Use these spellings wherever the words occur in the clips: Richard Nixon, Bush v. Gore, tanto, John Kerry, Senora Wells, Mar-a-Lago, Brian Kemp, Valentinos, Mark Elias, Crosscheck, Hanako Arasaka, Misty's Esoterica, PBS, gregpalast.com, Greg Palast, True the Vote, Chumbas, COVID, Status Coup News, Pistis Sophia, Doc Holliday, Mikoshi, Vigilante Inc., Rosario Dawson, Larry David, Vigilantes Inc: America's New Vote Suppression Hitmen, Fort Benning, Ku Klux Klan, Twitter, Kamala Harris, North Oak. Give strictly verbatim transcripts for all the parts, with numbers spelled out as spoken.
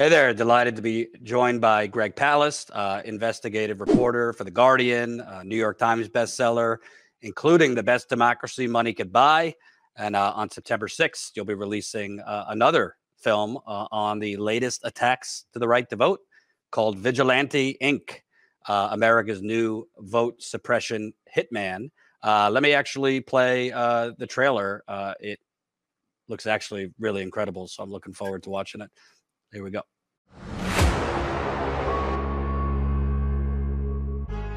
Hey there, delighted to be joined by Greg Palast, uh, investigative reporter for The Guardian, uh, New York Times bestseller, including The Best Democracy Money Could Buy. And uh, on September sixth, you'll be releasing uh, another film uh, on the latest attacks to the right to vote called Vigilante Incorporated, uh, America's New Vote Suppression Hitman. Uh, let me actually play uh, the trailer. Uh, it looks actually really incredible, so I'm looking forward to watching it. Here we go.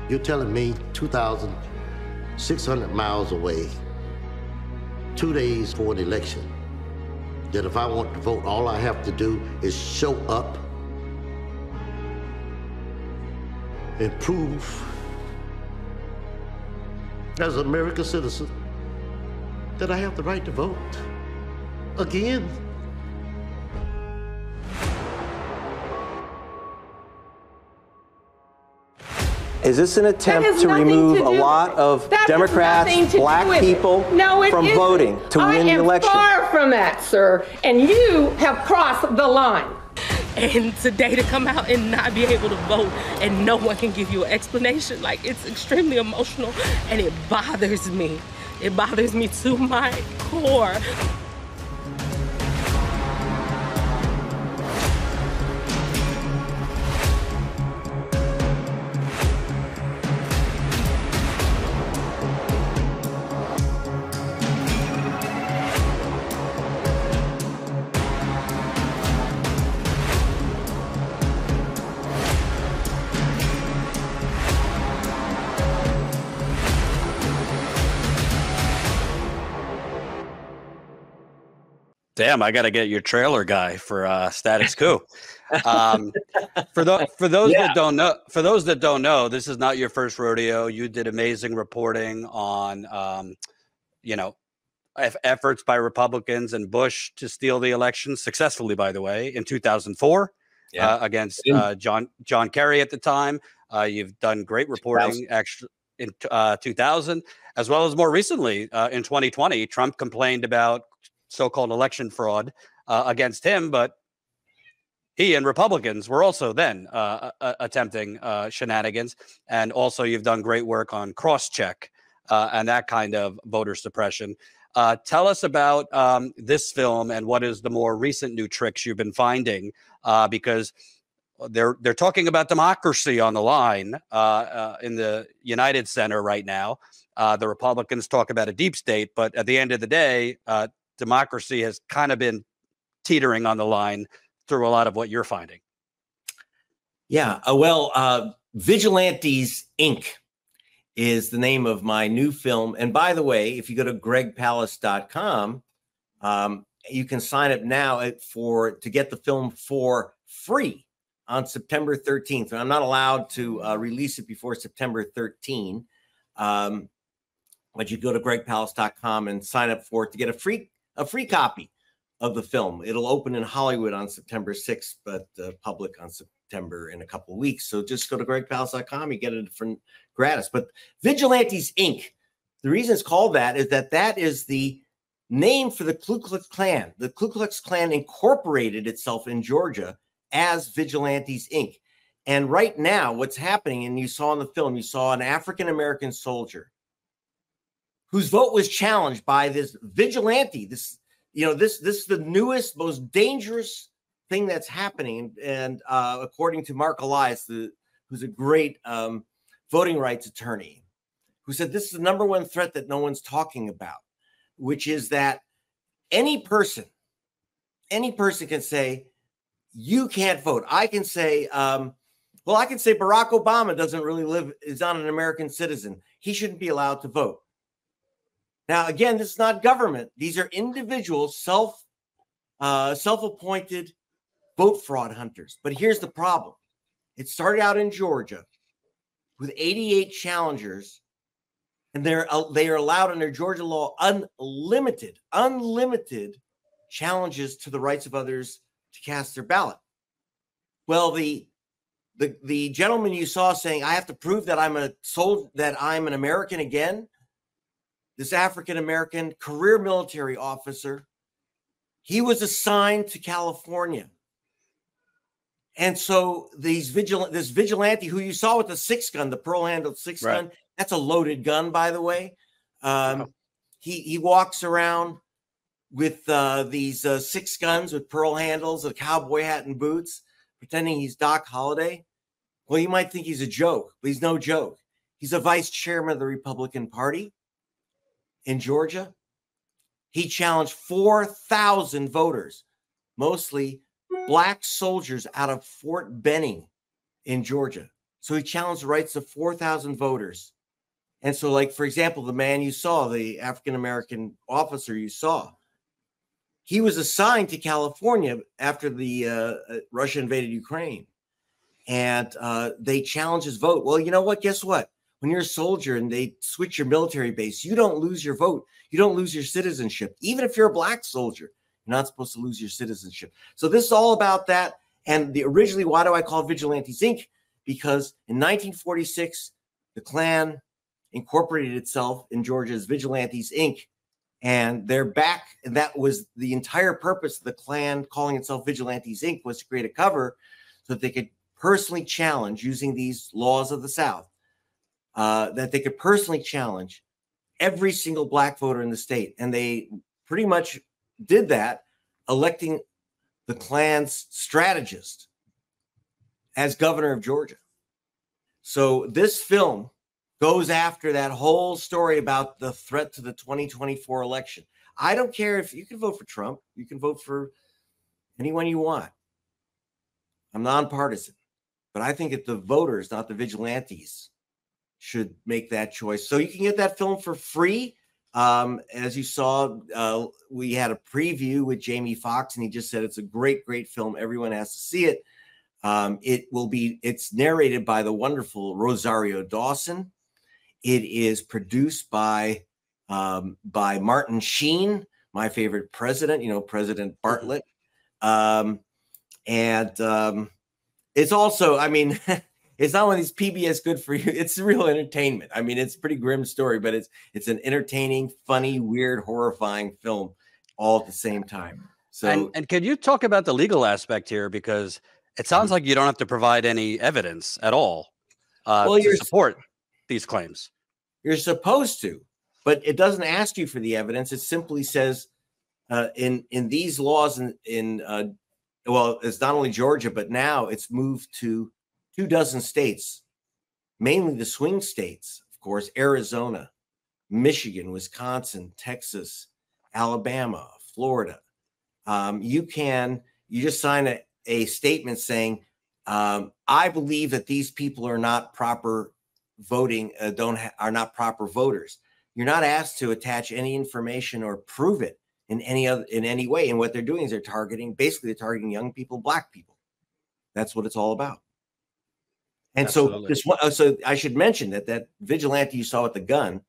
You're telling me two thousand six hundred miles away, two days before an election, that if I want to vote, all I have to do is show up and prove as an American citizen that I have the right to vote again. Is this an attempt to remove to a lot of that Democrats, black people no, from isn't. voting to I win the election? I am far from that, sir, and you have crossed the line. And today to come out and not be able to vote and no one can give you an explanation, like, it's extremely emotional and it bothers me. It bothers me to my core. Damn, I got to get your trailer guy for uh, Status Coup. Um, for, th for those yeah. that don't know, for those that don't know, this is not your first rodeo. You did amazing reporting on, um, you know, efforts by Republicans and Bush to steal the election successfully, by the way, in two thousand four yeah. uh, against uh, John John Kerry at the time. Uh, you've done great reporting, actually. In uh, two thousand, as well as more recently uh, in twenty twenty, Trump complained about so-called election fraud uh, against him, but he and Republicans were also then uh, uh, attempting uh, shenanigans. And also you've done great work on Crosscheck uh, and that kind of voter suppression. Uh, tell us about um, this film and what is the more recent new tricks you've been finding, uh, because they're they're talking about democracy on the line uh, uh, in the United Center right now. Uh, the Republicans talk about a deep state, but at the end of the day, uh, democracy has kind of been teetering on the line through a lot of what you're finding. Yeah, uh, well, uh, Vigilantes Incorporated is the name of my new film. And by the way, if you go to greg palast dot com, um, you can sign up now for to get the film for free on September thirteenth. And I'm not allowed to uh, release it before September thirteenth. Um, but you go to greg palast dot com and sign up for it to get a free a free copy of the film. It'll open in Hollywood on September sixth, but uh, public on September in a couple of weeks. So just go to greg palast dot com, you get it for gratis. But Vigilantes Incorporated, the reason it's called that is that that is the name for the Ku Klux Klan. The Ku Klux Klan incorporated itself in Georgia as Vigilantes Incorporated. And right now what's happening, and you saw in the film, you saw an African-American soldier whose vote was challenged by this vigilante. This, you know, this this is the newest, most dangerous thing that's happening. And uh, according to Mark Elias, the, who's a great um, voting rights attorney, who said this is the number one threat that no one's talking about, which is that any person, any person can say, you can't vote. I can say, um, well, I can say Barack Obama doesn't really live, is not an American citizen. He shouldn't be allowed to vote. Now, again, this is not government. These are individual self, uh, self-appointed vote fraud hunters. But here's the problem. It started out in Georgia with eighty-eight challengers, and they're, uh, they are allowed under Georgia law unlimited, unlimited challenges to the rights of others to cast their ballot. Well, the the, the gentleman you saw saying, I have to prove that I'm a sold that I'm an American again, this African-American career military officer, he was assigned to California. And so these vigil this vigilante who you saw with the six gun, the pearl handled six right. gun, that's a loaded gun, by the way. Um, wow. He he walks around with uh, these uh, six guns with pearl handles, a cowboy hat and boots, pretending he's Doc Holliday. Well, you might think he's a joke, but he's no joke. He's a vice chairman of the Republican Party in Georgia. He challenged four thousand voters, mostly black soldiers out of Fort Benning in Georgia. So he challenged the rights of four thousand voters. And so, like, for example, the man you saw, the African-American officer you saw, he was assigned to California after the uh, Russia invaded Ukraine. And uh, they challenged his vote. Well, you know what? Guess what? When you're a soldier and they switch your military base, you don't lose your vote. You don't lose your citizenship. Even if you're a black soldier, you're not supposed to lose your citizenship. So this is all about that. And the originally, why do I call Vigilantes Incorporated? Because in nineteen forty-six, the Klan incorporated itself in Georgia as Vigilantes Incorporated. And they're back. And that was the entire purpose of the Klan calling itself Vigilantes Incorporated was to create a cover so that they could personally challenge, using these laws of the South, uh, that they could personally challenge every single black voter in the state. And they pretty much did that, electing the Klan's strategist as governor of Georgia. So this film goes after that whole story about the threat to the twenty twenty-four election. I don't care if you can vote for Trump, you can vote for anyone you want. I'm nonpartisan. But I think that the voters, not the vigilantes, should make that choice. So you can get that film for free. Um, as you saw, uh, we had a preview with Jamie Foxx, and he just said it's a great, great film. Everyone has to see it. Um, it will be. It's narrated by the wonderful Rosario Dawson. It is produced by um, by Martin Sheen, my favorite president. You know, President Bartlett, um, and. Um, It's also, I mean, it's not one of these P B S good for you. It's real entertainment. I mean, it's a pretty grim story, but it's it's an entertaining, funny, weird, horrifying film all at the same time. So, and, and can you talk about the legal aspect here? Because it sounds like you don't have to provide any evidence at all uh, well, to support these claims. You're supposed to, but it doesn't ask you for the evidence. It simply says uh, in in these laws in in uh, well, it's not only Georgia, but now it's moved to two dozen states, mainly the swing states, of course, Arizona, Michigan, Wisconsin, Texas, Alabama, Florida. Um, you can, you just sign a, a statement saying, um, I believe that these people are not proper voting, uh, don't ha are not proper voters. You're not asked to attach any information or prove it in any other in any way. And what they're doing is they're targeting, basically they're targeting young people, black people. That's what it's all about. And Absolutely. so this so I should mention that that vigilante you saw with the gun,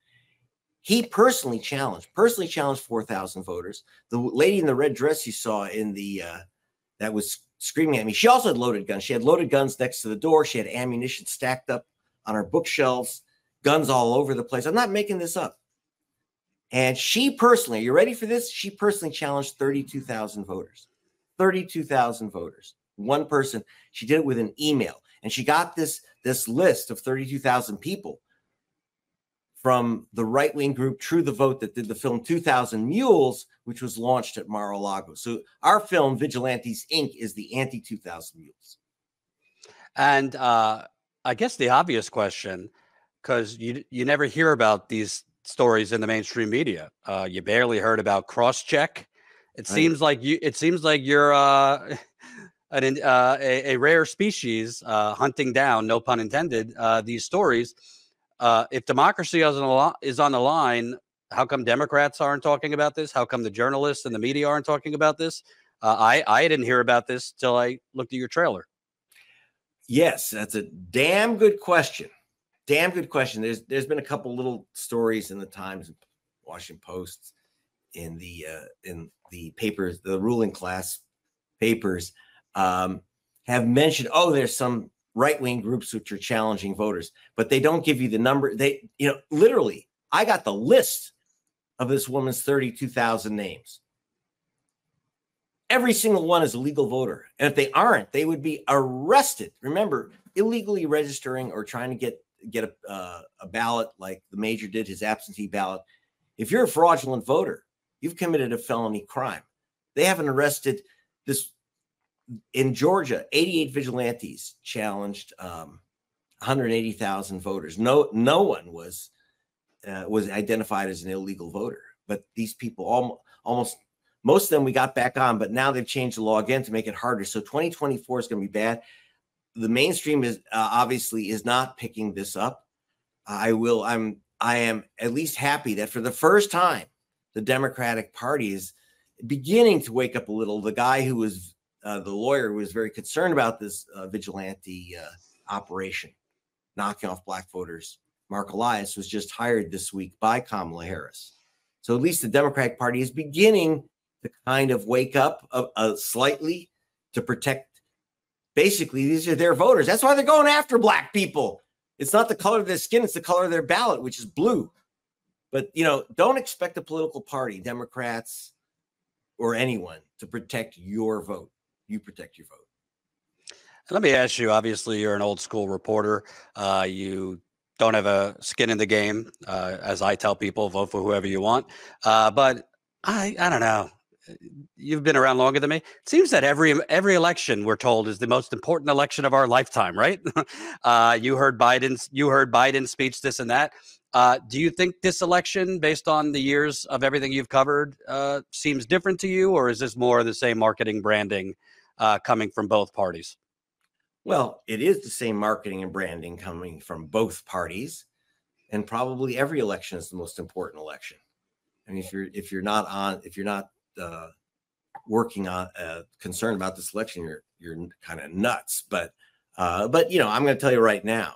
he personally challenged, personally challenged four thousand voters. The lady in the red dress you saw in the uh, that was screaming at me, she also had loaded guns. She had loaded guns next to the door. She had ammunition stacked up on her bookshelves, guns all over the place. I'm not making this up. And she personally, you ready for this? She personally challenged thirty-two thousand voters, thirty-two thousand voters, one person. She did it with an email, and she got this, this list of thirty-two thousand people from the right-wing group True the Vote that did the film Two Thousand Mules, which was launched at Mar-a-Lago. So our film, Vigilantes Incorporated, is the anti-Two Thousand Mules. And uh, I guess the obvious question, because you you never hear about these stories in the mainstream media. Uh, you barely heard about Crosscheck. It seems like you. It seems like you're uh, an, uh, a, a rare species uh, hunting down, no pun intended, uh, these stories. Uh, if democracy is on, is on the line, how come Democrats aren't talking about this? How come the journalists and the media aren't talking about this? Uh, I I didn't hear about this till I looked at your trailer. Yes, that's a damn good question. Damn good question. There's there's been a couple little stories in the Times, Washington Post, in the uh, in the papers, the ruling class papers um, have mentioned. Oh, there's some right wing groups which are challenging voters, but they don't give you the number. They, you know, literally, I got the list of this woman's thirty-two thousand names. Every single one is a legal voter. And if they aren't, they would be arrested. Remember, illegally registering or trying to get, get a, uh, a ballot like the major did, his absentee ballot. If you're a fraudulent voter, you've committed a felony crime. They haven't arrested this. In Georgia, eighty-eight vigilantes challenged um, one hundred eighty thousand voters. No, no one was uh, was identified as an illegal voter. But these people, almost, almost most of them, we got back on. But now they've changed the law again to make it harder. So twenty twenty-four is going to be bad. The mainstream is uh, obviously is not picking this up. I will. I'm. I am at least happy that for the first time, the Democratic Party is beginning to wake up a little. The guy who was Uh, the lawyer was very concerned about this uh, vigilante uh, operation, knocking off black voters. Mark Elias was just hired this week by Kamala Harris. So at least the Democratic Party is beginning to kind of wake up uh, uh, slightly to protect. Basically, these are their voters. That's why they're going after black people. It's not the color of their skin. It's the color of their ballot, which is blue. But, you know, don't expect a political party, Democrats or anyone, to protect your vote. You protect your vote. Let me ask you, obviously, you're an old school reporter. Uh, you don't have a skin in the game. Uh, as I tell people, vote for whoever you want. Uh, but I, I don't know. You've been around longer than me. It seems that every every election, we're told, is the most important election of our lifetime, right? uh, you heard Biden's, you heard Biden's speech, this and that. Uh, do you think this election, based on the years of everything you've covered, uh, seems different to you? Or is this more of the same marketing branding uh, coming from both parties? Well, it is the same marketing and branding coming from both parties. And probably every election is the most important election. I mean, if you're if you're not on if you're not uh, working on uh, concerned about this election, you're you're kind of nuts. But uh, but, you know, I'm going to tell you right now.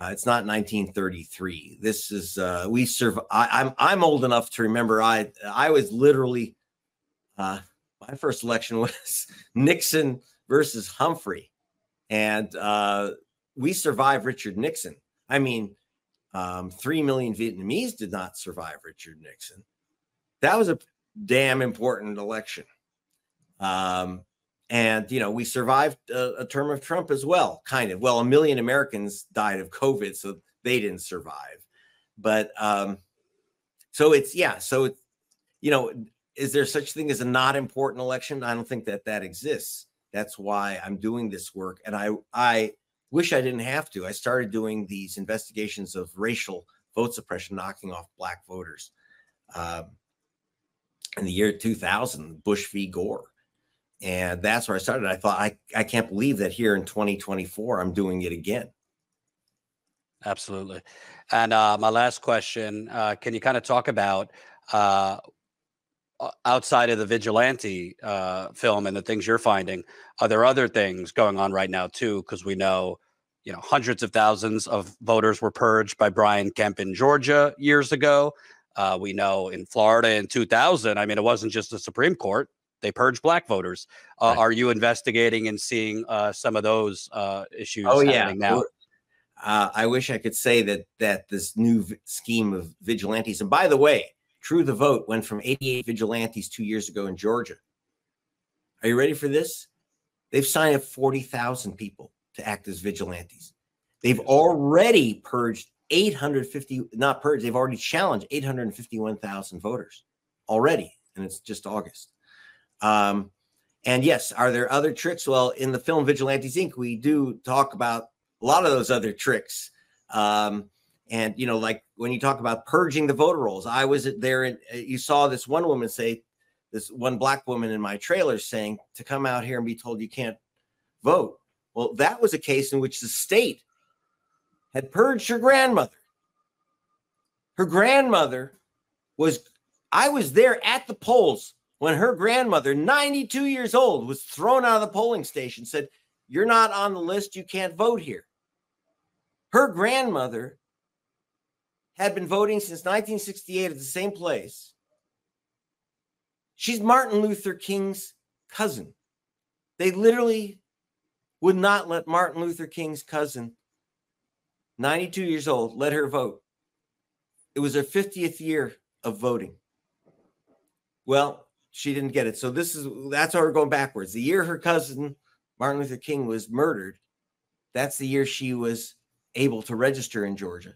Uh, it's not nineteen thirty-three. This is uh, we serve. I, I'm I'm old enough to remember. I I was literally uh, my first election was Nixon versus Humphrey, and uh, we survived Richard Nixon. I mean, um, three million Vietnamese did not survive Richard Nixon. That was a damn important election, um, and you know we survived a, a term of Trump as well, kind of. Well, a million Americans died of COVID, so they didn't survive. But um, so it's yeah. So it's, you know, is there such thing as a not important election? I don't think that that exists. That's why I'm doing this work, and I I wish I didn't have to. I started doing these investigations of racial vote suppression, knocking off black voters. Um, in the year two thousand, Bush v. Gore. And that's where I started. I thought, I, I can't believe that here in twenty twenty-four, I'm doing it again. Absolutely. And uh, my last question, uh, can you kind of talk about uh, outside of the vigilante uh, film and the things you're finding, are there other things going on right now too? Because we know, you know, hundreds of thousands of voters were purged by Brian Kemp in Georgia years ago. Uh, we know in Florida in two thousand, I mean, it wasn't just the Supreme Court. They purge black voters. Uh, right. Are you investigating and seeing uh, some of those uh, issues oh, happening yeah. now? Uh, I wish I could say that that this new scheme of vigilantes, and by the way, True the Vote went from eighty-eight vigilantes two years ago in Georgia. Are you ready for this? They've signed up forty thousand people to act as vigilantes. They've already purged eight hundred fifty, not purged, they've already challenged eight hundred fifty-one thousand voters already, and it's just August. Um, and yes, are there other tricks? Well, in the film Vigilantes Incorporated, we do talk about a lot of those other tricks. Um, and, you know, like when you talk about purging the voter rolls, I was there and you saw this one woman say, this one black woman in my trailer saying to come out here and be told you can't vote. Well, that was a case in which the state had purged her grandmother. Her grandmother was, I was there at the polls when her grandmother, ninety-two years old, was thrown out of the polling station, said, you're not on the list, you can't vote here. Her grandmother had been voting since nineteen sixty-eight at the same place. She's Martin Luther King's cousin. They literally would not let Martin Luther King's cousin, ninety-two years old, let her vote. It was her fiftieth year of voting. Well, she didn't get it. So this is, that's how we're going backwards. The year her cousin Martin Luther King was murdered, that's the year she was able to register in Georgia.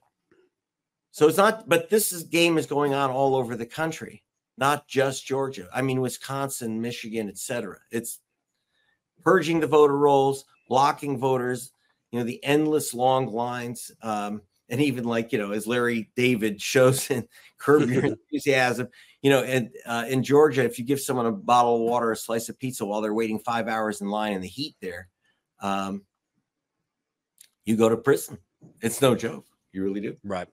So it's not, but this is, game is going on all over the country, not just Georgia. I mean, Wisconsin, Michigan, et cetera. It's purging the voter rolls, blocking voters, you know, the endless long lines. Um, and even like, you know, as Larry David shows in Curb Your Enthusiasm, you know, and uh, in Georgia, if you give someone a bottle of water, a slice of pizza while they're waiting five hours in line in the heat there, um, you go to prison. It's no joke. You really do. Right.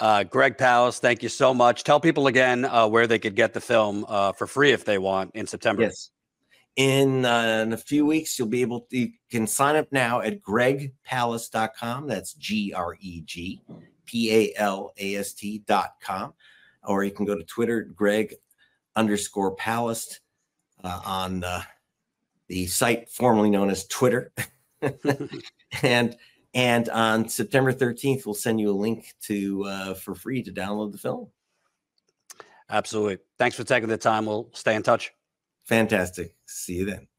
Uh, Greg Palast, thank you so much. Tell people again uh, where they could get the film uh, for free if they want in September. Yes. In, uh, in a few weeks, you'll be able to, you can sign up now at greg palast dot com. That's G R E G P A L A S T dot com. Or you can go to Twitter, Greg underscore Palast, uh, on uh, the site formerly known as Twitter. and and on September thirteenth, we'll send you a link to uh, for free to download the film. Absolutely. Thanks for taking the time. We'll stay in touch. Fantastic. See you then.